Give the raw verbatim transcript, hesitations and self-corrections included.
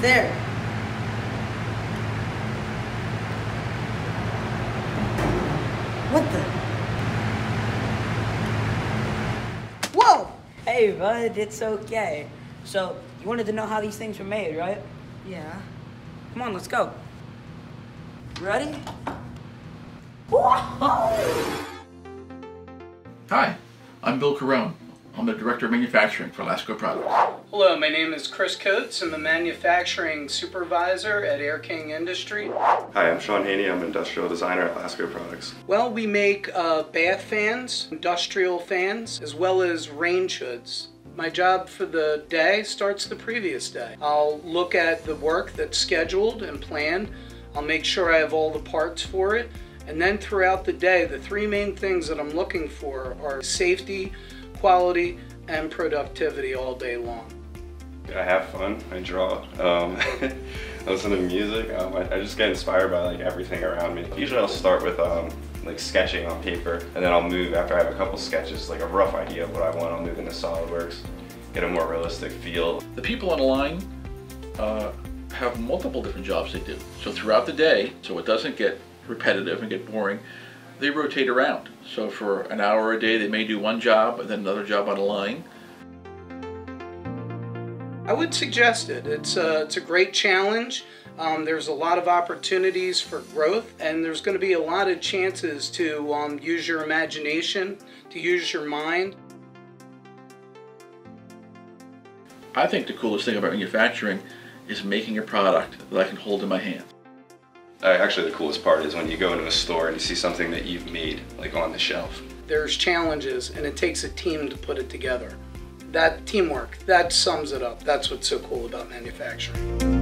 there. What the? Whoa! Hey, bud, it's okay. So, you wanted to know how these things were made, right? Yeah. Come on, let's go. Ready? Whoa! Hi, I'm Bill Carone. I'm the Director of Manufacturing for Lasko Products. Hello, my name is Chris Coates. I'm the Manufacturing Supervisor at Air King Industry. Hi, I'm Sean Haney. I'm an Industrial Designer at Lasko Products. Well, we make uh, bath fans, industrial fans, as well as range hoods. My job for the day starts the previous day. I'll look at the work that's scheduled and planned. I'll make sure I have all the parts for it. And then throughout the day, the three main things that I'm looking for are safety, quality, and productivity all day long. I have fun, I draw, um, I listen to music, um, I, I just get inspired by like everything around me. Usually I'll start with um, like sketching on paper, and then I'll move, after I have a couple sketches, like a rough idea of what I want, I'll move into SOLIDWORKS, get a more realistic feel. The people on the line uh, have multiple different jobs they do. So throughout the day, so it doesn't get repetitive and get boring, they rotate around. So for an hour a day, they may do one job and then another job on the line. I would suggest it. It's a, it's a great challenge. Um, there's a lot of opportunities for growth, and there's going to be a lot of chances to um, use your imagination, to use your mind. I think the coolest thing about manufacturing is making a product that I can hold in my hand. Actually, the coolest part is when you go into a store and you see something that you've made, like on the shelf. There's challenges, and it takes a team to put it together. That teamwork, that sums it up. That's what's so cool about manufacturing.